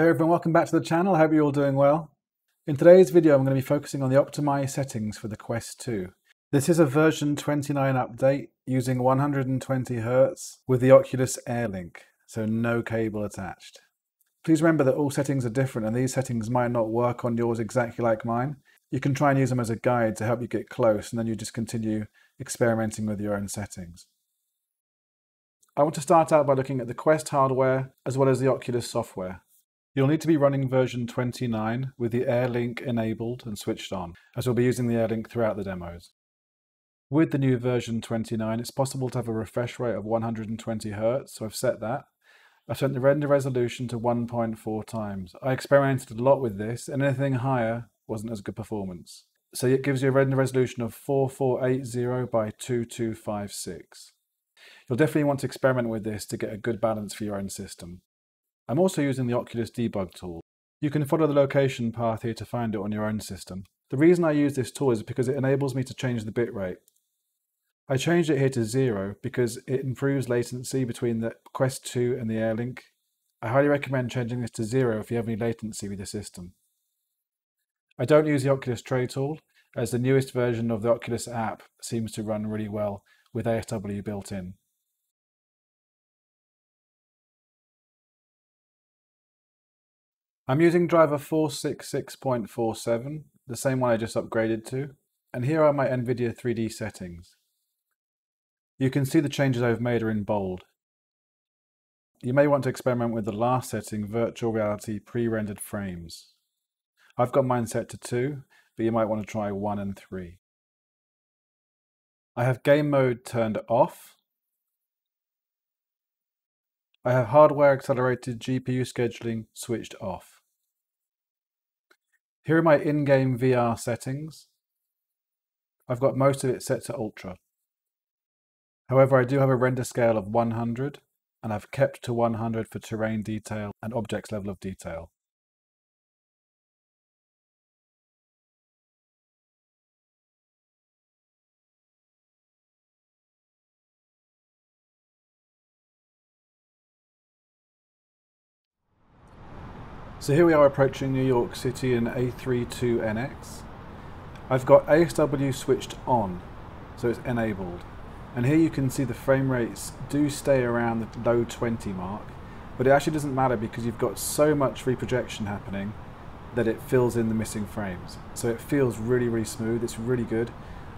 Hi everyone, welcome back to the channel. I hope you're all doing well. In today's video, I'm going to be focusing on the optimized settings for the Quest 2. This is a version 29 update using 120 Hz with the Oculus Air Link, so no cable attached. Please remember that all settings are different and these settings might not work on yours exactly like mine. You can try and use them as a guide to help you get close, and then you just continue experimenting with your own settings. I want to start out by looking at the Quest hardware as well as the Oculus software. You'll need to be running version 29 with the Air Link enabled and switched on, as we'll be using the Air Link throughout the demos. With the new version 29, it's possible to have a refresh rate of 120 Hz, so I've set that. I've set the render resolution to 1.4 times. I experimented a lot with this, and anything higher wasn't as good performance. So it gives you a render resolution of 4480 by 2256. You'll definitely want to experiment with this to get a good balance for your own system. I'm also using the Oculus Debug tool. You can follow the location path here to find it on your own system. The reason I use this tool is because it enables me to change the bitrate. I changed it here to 0 because it improves latency between the Quest 2 and the Air Link. I highly recommend changing this to 0 if you have any latency with your system. I don't use the Oculus Tray tool, as the newest version of the Oculus app seems to run really well with ASW built in. I'm using driver 466.47, the same one I just upgraded to, and here are my NVIDIA 3D settings. You can see the changes I've made are in bold. You may want to experiment with the last setting, virtual reality pre-rendered frames. I've got mine set to 2, but you might want to try 1 and 3. I have game mode turned off. I have hardware accelerated GPU scheduling switched off. Here are my in-game VR settings. I've got most of it set to Ultra. However, I do have a render scale of 100, and I've kept to 100 for terrain detail and objects level of detail. So here we are approaching New York City in A32NX. I've got ASW switched on, so it's enabled. And here you can see the frame rates do stay around the low 20 mark, but it actually doesn't matter because you've got so much reprojection happening that it fills in the missing frames. So it feels really, really smooth. It's really good.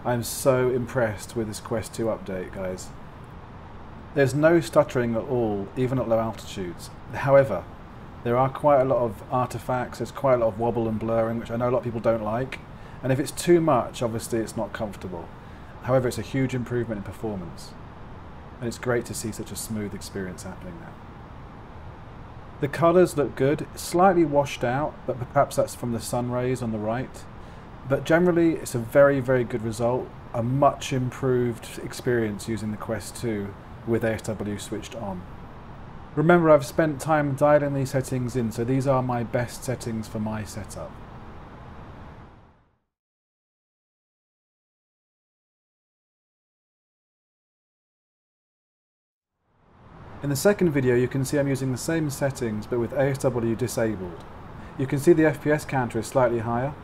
I'm so impressed with this Quest 2 update, guys. There's no stuttering at all, even at low altitudes. However, there are quite a lot of artifacts, there's quite a lot of wobble and blurring, which I know a lot of people don't like. And if it's too much, obviously it's not comfortable. However, it's a huge improvement in performance. And it's great to see such a smooth experience happening now. The colours look good, slightly washed out, but perhaps that's from the sun rays on the right. But generally, it's a very, very good result. A much improved experience using the Quest 2 with ASW switched on. Remember, I've spent time dialing these settings in, so these are my best settings for my setup. In the second video, you can see I'm using the same settings, but with ASW disabled. You can see the FPS counter is slightly higher,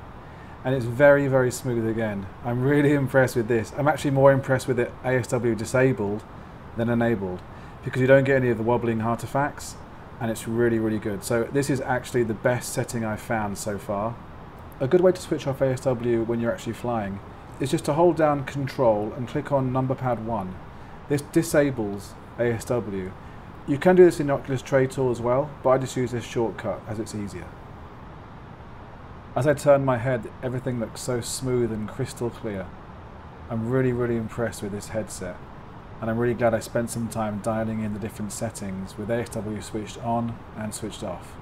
and it's very, very smooth again. I'm really impressed with this. I'm actually more impressed with it ASW disabled than enabled, because you don't get any of the wobbling artifacts, and it's really, really good. So this is actually the best setting I've found so far. A good way to switch off ASW when you're actually flying is just to hold down Control and click on number pad 1. This disables ASW. You can do this in the Oculus Tray tool as well, but I just use this shortcut as it's easier. As I turn my head, everything looks so smooth and crystal clear. I'm really, really impressed with this headset. And I'm really glad I spent some time dialing in the different settings with ASW switched on and switched off.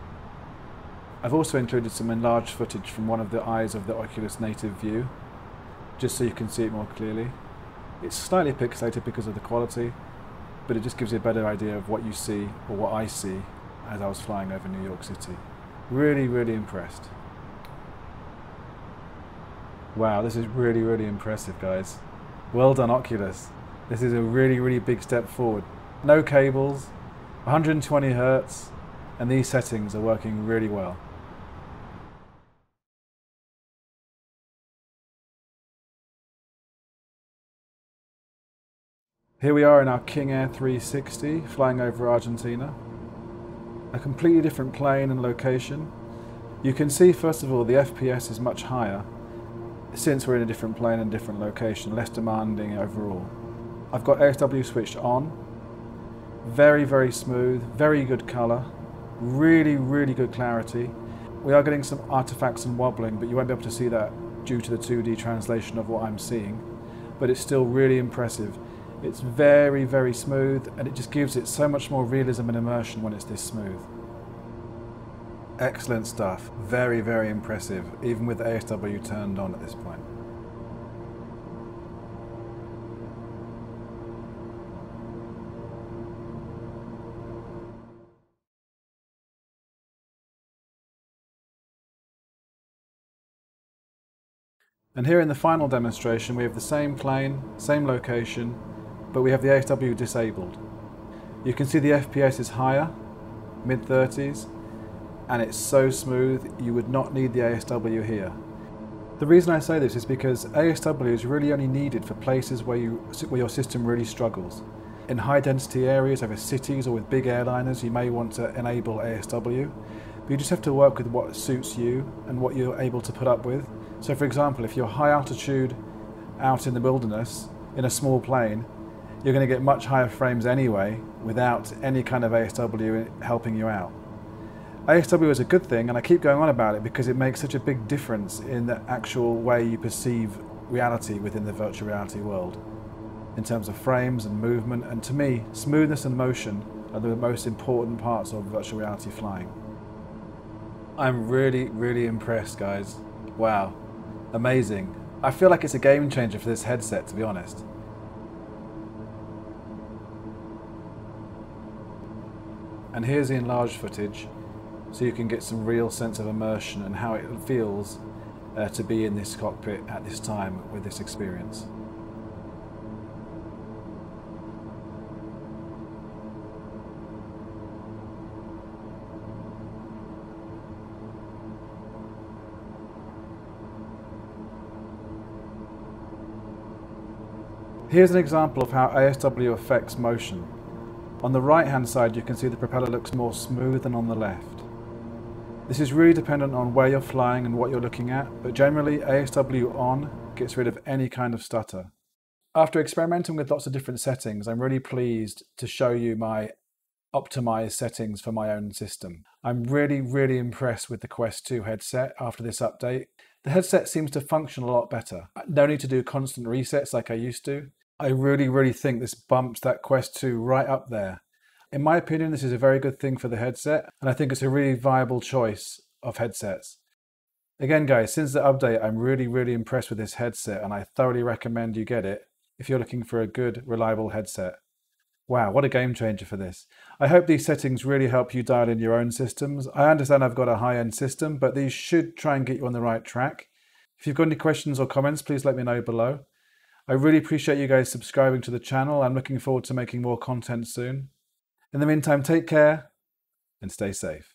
I've also included some enlarged footage from one of the eyes of the Oculus native view, just so you can see it more clearly. It's slightly pixelated because of the quality, but it just gives you a better idea of what you see, or what I see, as I was flying over New York City. Really, really impressed. Wow, this is really, really impressive, guys. Well done, Oculus. This is a really, really big step forward. No cables, 120 Hz, and these settings are working really well. Here we are in our King Air 360 flying over Argentina. A completely different plane and location. You can see first of all the FPS is much higher since we're in a different plane and different location, less demanding overall. I've got ASW switched on. Very, very smooth, very good colour, really, really good clarity. We are getting some artifacts and wobbling, but you won't be able to see that due to the 2D translation of what I'm seeing, but it's still really impressive. It's very, very smooth, and it just gives it so much more realism and immersion when it's this smooth. Excellent stuff. Very, very impressive, even with the ASW turned on at this point. And here in the final demonstration, we have the same plane, same location, but we have the ASW disabled. You can see the FPS is higher, mid-30s, and it's so smooth you would not need the ASW here. The reason I say this is because ASW is really only needed for places where your system really struggles. In high density areas over cities or with big airliners, you may want to enable ASW, but you just have to work with what suits you and what you're able to put up with. So for example, if you're high altitude out in the wilderness in a small plane, you're going to get much higher frames anyway without any kind of ASW helping you out. ASW is a good thing, and I keep going on about it because it makes such a big difference in the actual way you perceive reality within the virtual reality world in terms of frames and movement, and to me, smoothness and motion are the most important parts of virtual reality flying. I'm really, really impressed, guys. Wow, amazing. I feel like it's a game changer for this headset, to be honest. And here's the enlarged footage, so you can get some real sense of immersion and how it feels to be in this cockpit at this time with this experience. Here's an example of how ASW affects motion. On the right hand side you can see the propeller looks more smooth than on the left. This is really dependent on where you're flying and what you're looking at, but generally ASW on gets rid of any kind of stutter. After experimenting with lots of different settings, I'm really pleased to show you my optimized settings for my own system. I'm really, really impressed with the Quest 2 headset after this update. The headset seems to function a lot better. No need to do constant resets like I used to. I really, really think this bumps that Quest 2 right up there. In my opinion, this is a very good thing for the headset, and I think it's a really viable choice of headsets. Again, guys, since the update, I'm really, really impressed with this headset, and I thoroughly recommend you get it if you're looking for a good, reliable headset. Wow, what a game changer for this. I hope these settings really help you dial in your own systems. I understand I've got a high-end system, but these should try and get you on the right track. If you've got any questions or comments, please let me know below. I really appreciate you guys subscribing to the channel. I'm looking forward to making more content soon. In the meantime, take care and stay safe.